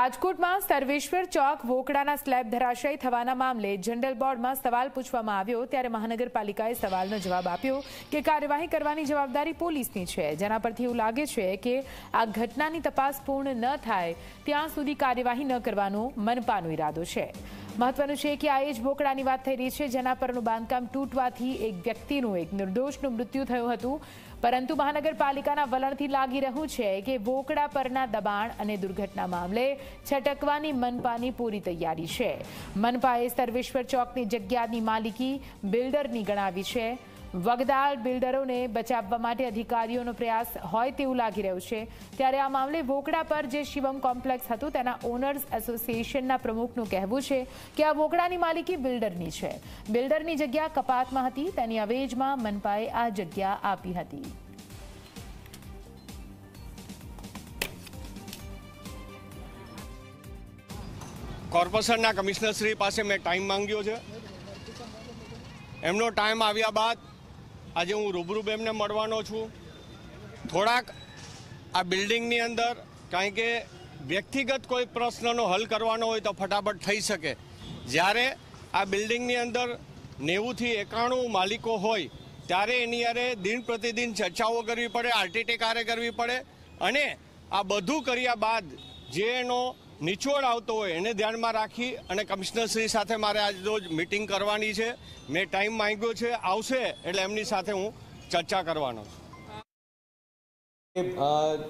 રાજકોટમાં સર્વેશ્વર ચોક વોકડાના સ્લેબ ધરાશાયી થવાના મામલે જનરલ બોર્ડમાં સવાલ પૂછવામાં આવ્યો ત્યારે મહાનગરપાલિકાએ સવાલનો જવાબ આપ્યો કે કાર્યવાહી કરવાની જવાબદારી પોલીસની છે, જેના પરથી એવું લાગે છે કે આ ઘટનાની તપાસ પૂર્ણ ન થાય ત્યાં સુધી કાર્યવાહી ન કરવાનો મનપાનો ઈરાદો છે। મહત્વનું છે કે આ એ જ વોકડાની વાત થઈ રહી છે જેના પરનું બાંધકામ તૂટવાથી એક વ્યક્તિનું, એક નિર્દોષનું મૃત્યુ થયું હતું, પરંતુ મહાનગરપાલિકાના વલણથી લાગી રહ્યું છે કે વોકડા પરના દબાણ અને દુર્ઘટના મામલે છટકવાની મનપાની પૂરી તૈયારી છે। મનપાએ સર્વેશ્વર ચોકની જગ્યાની માલિકી બિલ્ડરની ગણાવી છે। વગદાળ બિલ્ડરોને બચાવવા માટે અધિકારીઓનો પ્રયાસ હોય તેવું લાગી રહ્યું છે। ત્યારે આ મામલે વોકડા પર જે શિવમ કોમ્પ્લેક્સ હતું તેના ઓનર્સ એસોસિએશનના પ્રમુખનું કહેવું છે કે આ વોકડાની માલિકી બિલ્ડરની છે, બિલ્ડરની જગ્યા કપાતમાં હતી, તેની અવેજમાં મનપાએ આ જગ્યા આપી હતી। કોર્પોરેશનના કમિશનરશ્રી પાસે મેં ટાઈમ માંગ્યો છે, એમનો ટાઈમ આવ્યા બાદ આજે હું રૂબરૂ બેમને મળવાનો છું। થોડાક આ બિલ્ડિંગની અંદર કારણ કે વ્યક્તિગત કોઈ પ્રશ્નનો હલ કરવાનો હોય તો ફટાફટ થઈ શકે, જ્યારે આ બિલ્ડિંગની અંદર 90 થી 91 માલિકો હોય ત્યારે એની હારે દિન પ્રતિદિન ચર્ચાઓ કરવી પડે, આરટીટી કરવી પડે, અને આ બધું કર્યા બાદ જે એનો નિચોડ આવતો હોય એને ધ્યાનમાં રાખી અને કમિશનરશ્રી સાથે મારે આજ રોજ મિટિંગ કરવાની છે। મેં ટાઈમ માંગ્યો છે, આવશે એટલે એમની સાથે હું ચર્ચા કરવાનો છું।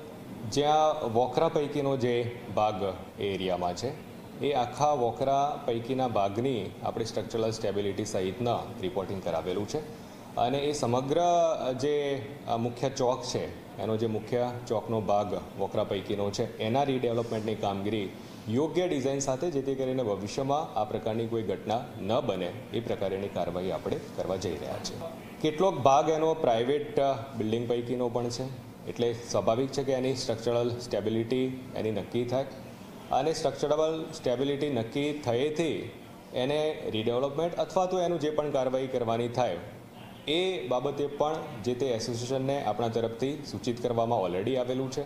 જ્યાં વોકરા પૈકીનો જે ભાગ એરિયામાં છે એ આખા વોકરા પૈકીના ભાગની આપણે સ્ટ્રક્ચરલ સ્ટેબિલિટી સહિતના રિપોર્ટિંગ કરાવેલું છે, અને એ સમગ્ર જે મુખ્ય ચોક છે એનો જે મુખ્ય ચોકનો ભાગ વોકરા પૈકીનો છે એના રીડેવલપમેન્ટની કામગીરી યોગ્ય ડિઝાઇન સાથે જેથી કરીને ભવિષ્યમાં આ પ્રકારની કોઈ ઘટના ન બને એ પ્રકારની કાર્યવાહી આપણે કરવા જઈ રહ્યા છીએ। કેટલોક ભાગ એનો પ્રાઇવેટ બિલ્ડિંગ પૈકીનો પણ છે, એટલે સ્વાભાવિક છે કે એની સ્ટ્રક્ચરલ સ્ટેબિલિટી એની નક્કી થાય, અને સ્ટ્રક્ચરલ સ્ટેબિલિટી નક્કી થયેથી એને રીડેવલપમેન્ટ અથવા તો એનું જે પણ કાર્યવાહી કરવાની થાય એ બાબતે પણ જે તે એસોસિએશનને આપણા તરફથી સૂચિત કરવામાં ઓલરેડી આવેલું છે,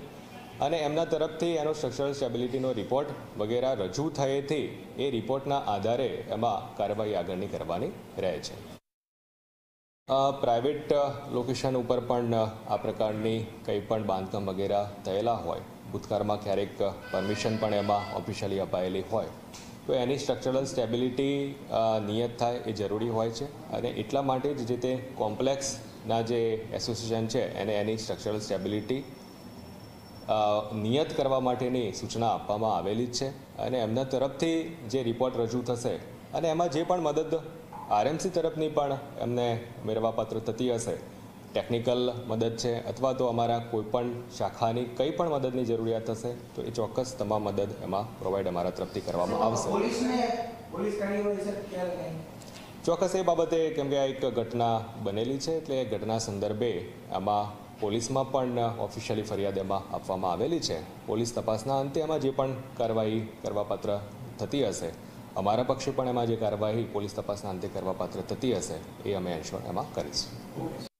અને એમના તરફથી એનો સ્ટ્રક્ચરલ સ્ટેબિલિટીનો રિપોર્ટ વગેરે રજૂ થયેથી એ રિપોર્ટના આધારે એમાં કાર્યવાહી આગળની કરવાની રહે છે। પ્રાઇવેટ લોકેશન ઉપર પણ આ પ્રકારની કંઈ પણ બાંધકામ વગેરે થયેલા હોય, ભૂતકાળમાં ક્યારેક પરમિશન પણ એમાં ઓફિશિયલી અપાયેલી હોય તો એની સ્ટ્રક્ચરલ સ્ટેબિલિટી નિયત થાય એ જરૂરી હોય છે, અને એટલા માટે જ જે તે કોમ્પ્લેક્સના જે એસોસિએશન છે એને એની સ્ટ્રક્ચરલ સ્ટેબિલિટી નિયત કરવા માટેની સૂચના આપવામાં આવેલી જ છે, અને એમના તરફથી જે રિપોર્ટ રજૂ થશે અને એમાં જે પણ મદદ આરએમસી તરફની પણ એમને મેળવાપાત્ર થતી હશે, ટેકનિકલ મદદ છે અથવા તો અમારા કોઈપણ શાખાની કંઈ પણ મદદની જરૂરિયાત હશે તો એ ચોક્કસ તમામ મદદ એમાં પ્રોવાઈડ અમારા તરફથી કરવામાં આવશે ચોક્કસ એ બાબતે, કેમ કે આ એક ઘટના બનેલી છે એટલે ઘટના સંદર્ભે આમાં પોલીસમાં પણ ઓફિશિયલી ફરિયાદ એમાં આપવામાં આવેલી છે। પોલીસ તપાસના અંતે એમાં જે પણ કાર્યવાહી કરવાપાત્ર થતી હશે અમારા પક્ષે પણ એમાં જે કાર્યવાહી પોલીસ તપાસના અંતે કરવાપાત્ર થતી હશે એ અમે એન્શ્યોર એમાં કરીશું।